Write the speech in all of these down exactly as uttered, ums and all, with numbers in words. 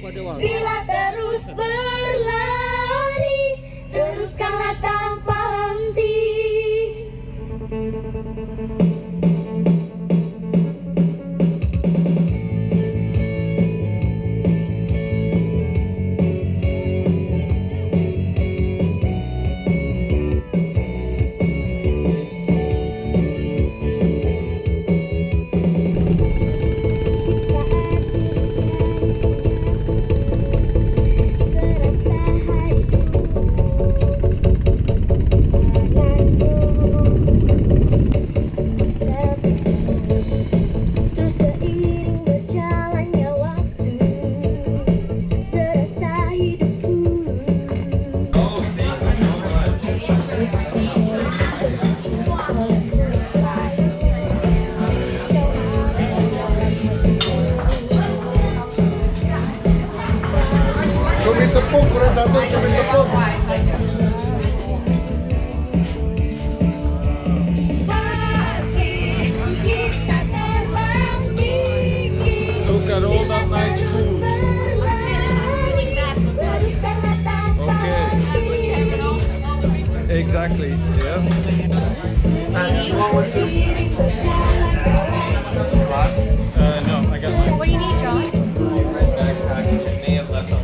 Bila terus berlari, teruskanlah tanpa henti. Cumi tepung, kurang satu cumi tepung. Look at all that nice food. Okay. Exactly, yeah. And you want one too? Glass? Uh, no, I got mine. What do you need, John? Right back package. You may have left on.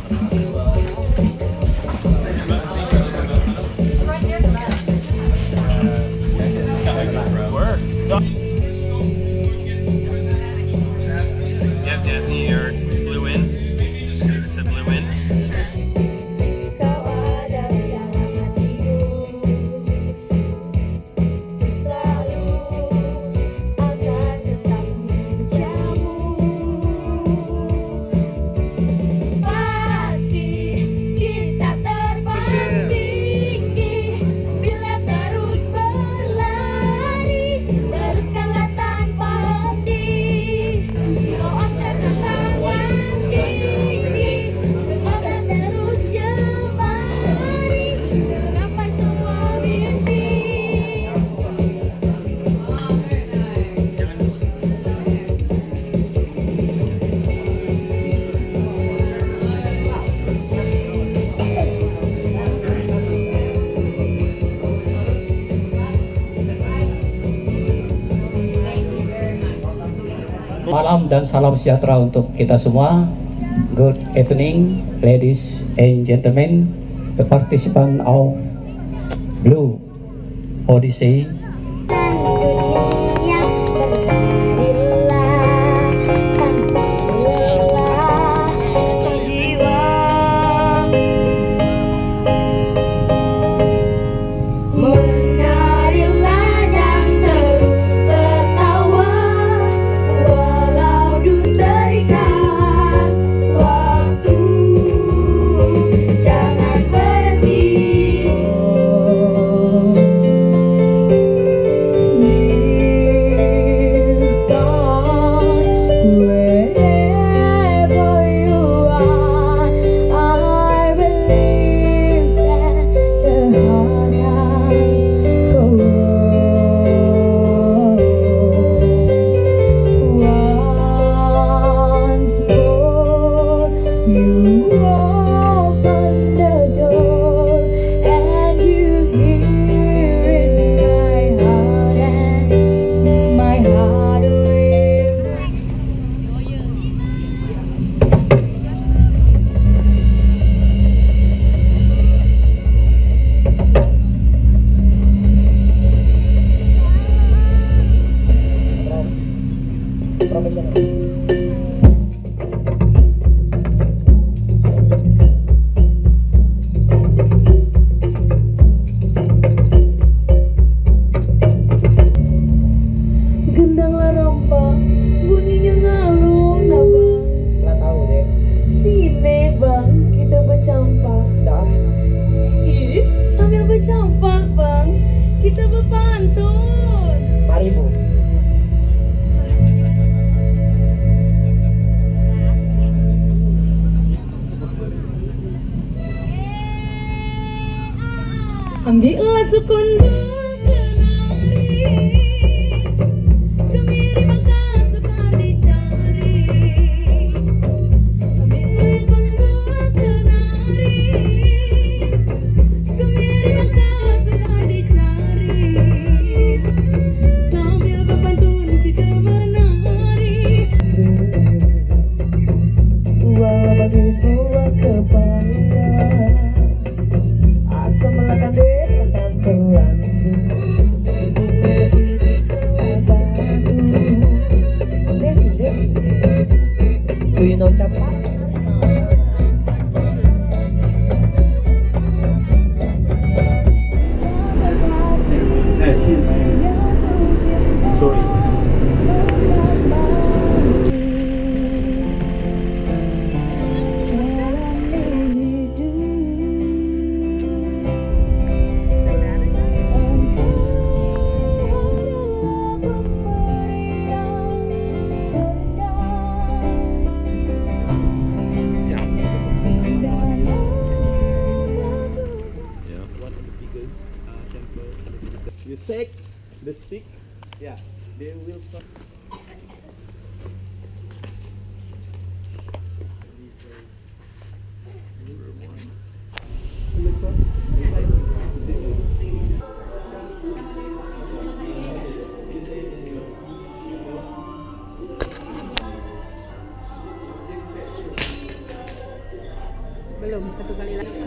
Malam dan salam sejahtera untuk kita semua. Good evening, ladies and gentlemen, the participants of Blue Odyssey. Ambillah sukun. Kemiri maka suka dicari. Ambillah You shake the stick, yeah, they will stop. Belum satu kali lagi.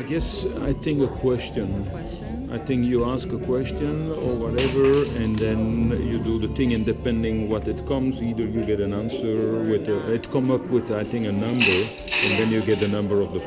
I guess I think a question. question. I think you ask a question or whatever, and then you do the thing, and depending what it comes, either you get an answer with a, it come up with I think a number, and then you get the number of the.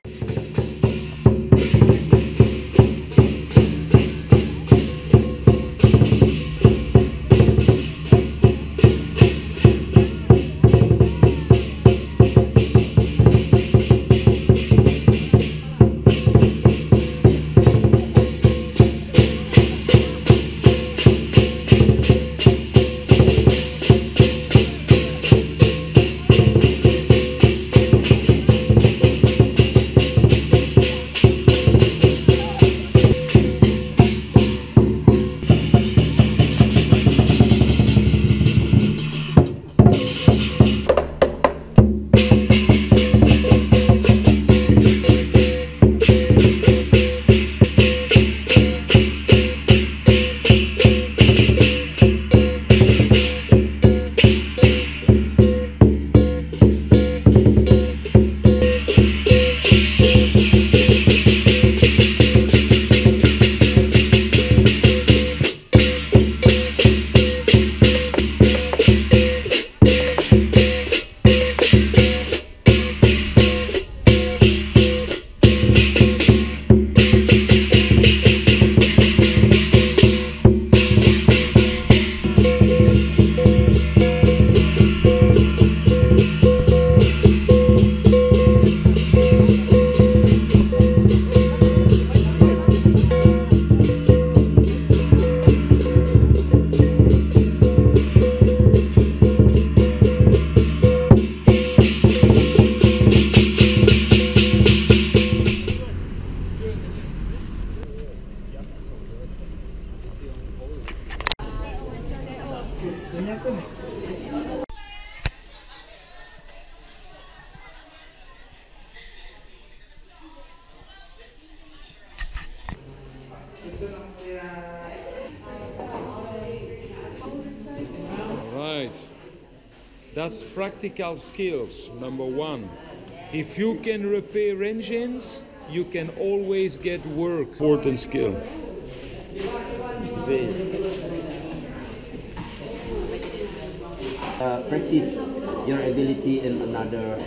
That's practical skills, number one. If you can repair engines, you can always get work. Important skill. Uh, practice your ability in another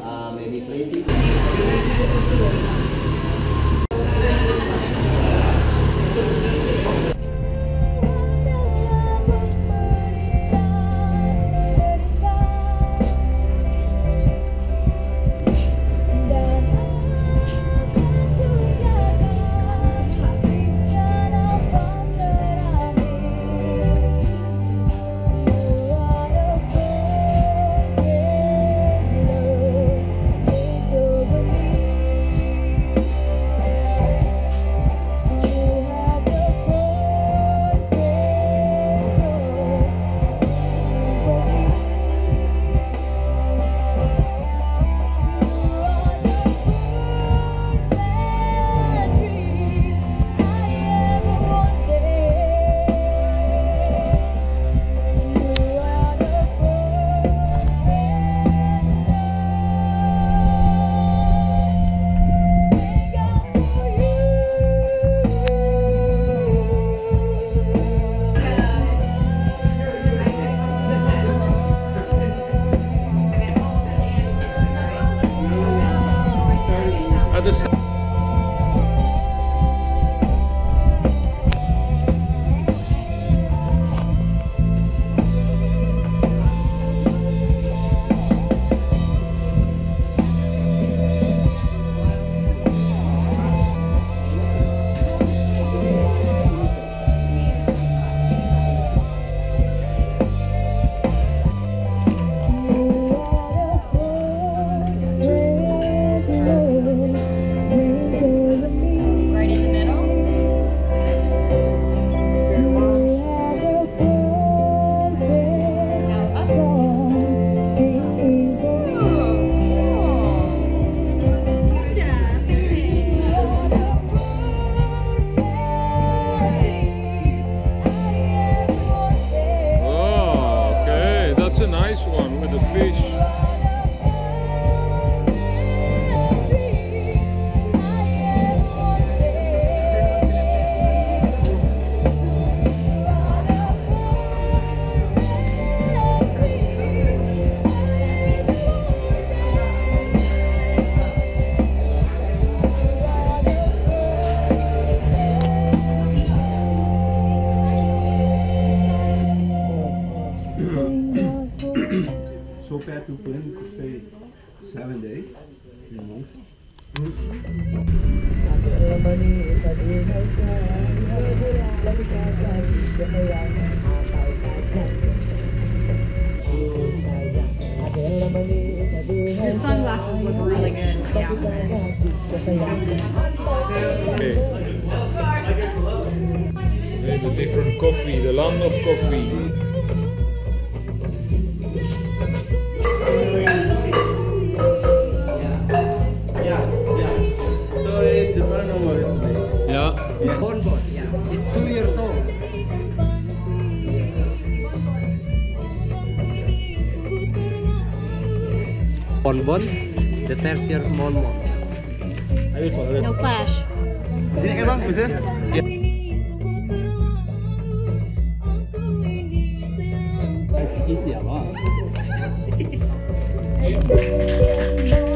uh, maybe places. So far to plan to stay seven days in Your sunglasses look really good. Yeah. Okay. There's a different coffee, the land of coffee. Yeah. Born, born, yeah. It's two years old. Bonbon, the tertiary bonbon. No flash. Sini ke bang, bisa? Masih eat ya bang.